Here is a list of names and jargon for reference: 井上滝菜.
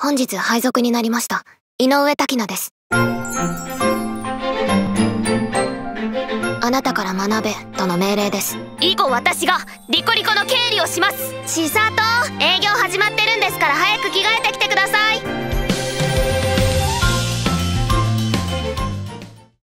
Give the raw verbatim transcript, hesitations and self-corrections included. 本日配属になりました井上滝菜です。あなたから学べとの命令です。以後私がリコリコの経理をします。千里、営業始まってるんですから早く着替えてきてください。